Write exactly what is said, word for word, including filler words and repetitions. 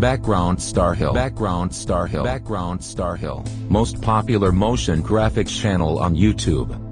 Background Starhill. Background Starhill. Background Starhill. Most popular motion graphics channel on YouTube.